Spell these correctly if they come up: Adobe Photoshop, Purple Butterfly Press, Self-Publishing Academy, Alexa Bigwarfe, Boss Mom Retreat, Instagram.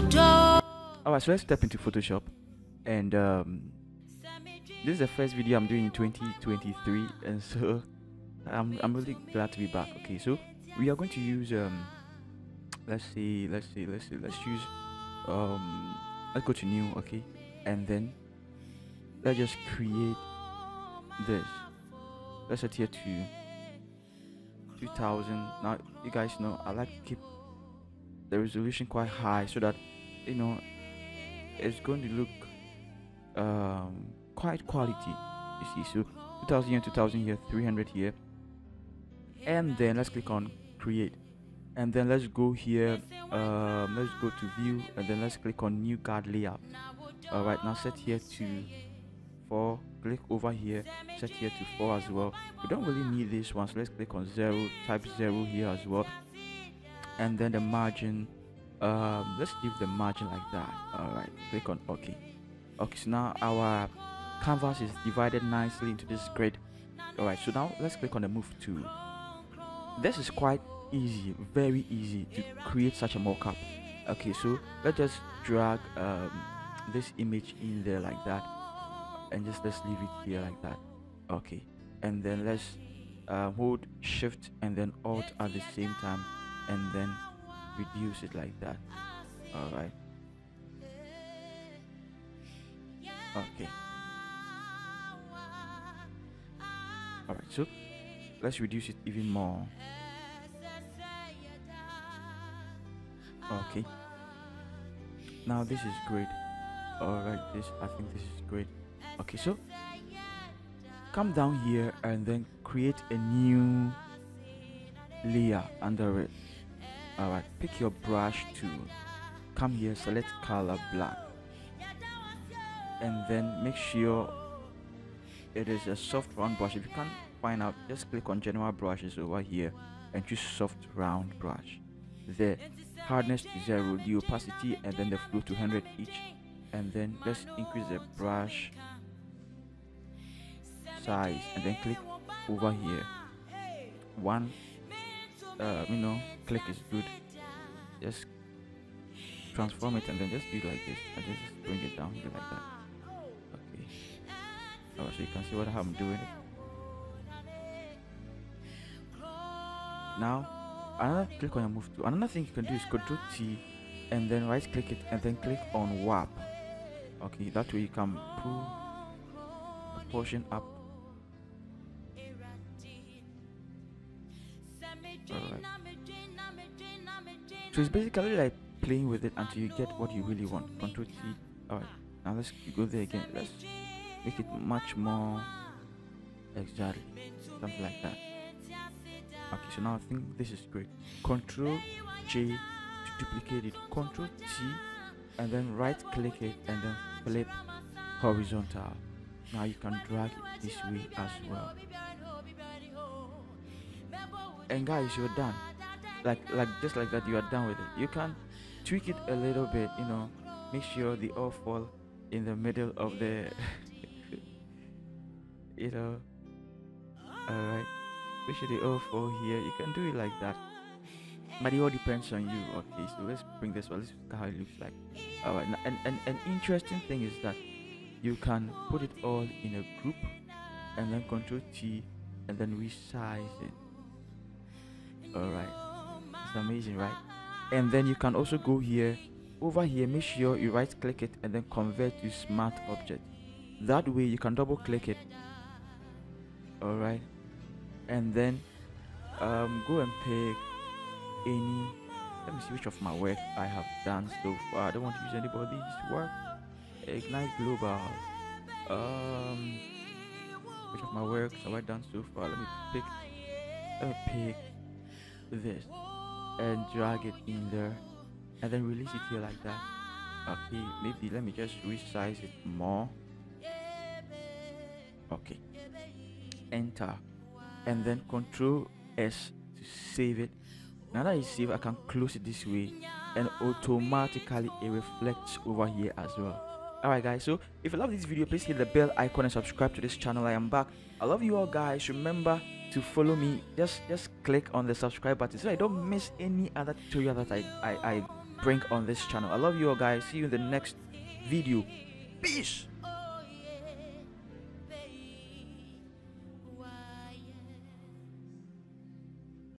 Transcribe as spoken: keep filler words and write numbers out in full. Alright, so let's step into Photoshop, and um, this is the first video I'm doing in twenty twenty-three, and so I'm, I'm really glad to be back. Okay, so we are going to use um, let's see let's see let's see let's use um, let's go to new, okay, and then let's just create this. Let's set here to two thousand. Now you guys know I like to keep the resolution quite high so that, you know, it's going to look um, quite quality, you see. So two thousand here, two thousand here, three hundred here, and then let's click on create, and then let's go here, um, let's go to view, and then let's click on new guard layout. Alright, now set here to four, click over here, set here to four as well. We don't really need this one, so let's click on zero, type zero here as well, and then the margin, um, let's leave the margin like that. Alright, click on OK. Okay, so now our canvas is divided nicely into this grid. Alright, so now let's click on the move tool. This is quite easy, very easy to create such a mockup. Okay, so let's just drag um, this image in there like that, and just let's leave it here like that. Okay, and then let's uh, hold shift and then alt at the same time, and then reduce it like that. Alright. Okay. Alright, so let's reduce it even more. Okay. Now this is great. Alright, this, I think this is great. Okay, so come down here and then create a new layer under it. Alright, pick your brush tool, come here, select color black, and then make sure it is a soft round brush. If you can't find out, just click on general brushes over here and choose soft round brush. The hardness to zero, the opacity and then the flow to one hundred each, and then let's increase the brush size, and then click over here. One Uh, you know, click is good. Just transform it and then just do it like this, and just bring it down here like that. Okay. Alright, so you can see what I'm doing. Now, another click on your move tool. Another thing you can do is Control T, and then right click it, and then click on warp. Okay, that way you can pull a portion up. Alright. So it's basically like playing with it until you get what you really want. Control T. Alright. Now let's go there again. Let's make it much more exactly. Something like that. Okay, so now I think this is great. Control J to duplicate it. Control T and then right click it and then flip horizontal. Now you can drag it this way as well. And guys, you're done. Like like just like that, you are done with it. You can tweak it a little bit, you know, make sure they all fall in the middle of the you know. Alright, make sure they all fall here. You can do it like that, but it all depends on you. Okay, so let's bring this one, let's look how it looks like. Alright, and, and an interesting thing is that you can put it all in a group and then Control T and then resize it. Alright, it's amazing, right? And then you can also go here, over here, make sure you right click it and then convert to smart object. That way you can double click it. Alright, and then um, go and pick any. Let me see which of my work I have done so far. I don't want to use anybody's work. Ignite Global. Um, which of my works have I done so far? Let me pick. Let me pick this and drag it in there and then release it here like that. Okay, maybe let me just resize it more. Okay, enter and then Control S to save it. Now that it's saved, I can close it this way and automatically it reflects over here as well. Alright guys, so if you love this video, please hit the bell icon and subscribe to this channel. I am back. I love you all guys. Remember to follow me, just just click on the subscribe button so I don't miss any other tutorial that I, I, I bring on this channel. I love you all guys. See you in the next video. Peace.